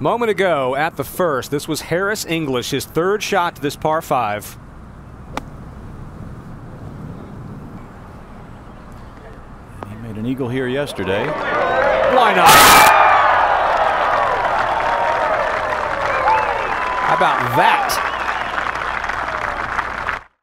Moment ago at the first, this was Harris English, his third shot to this par 5. He made an eagle here yesterday. Why not? How about that?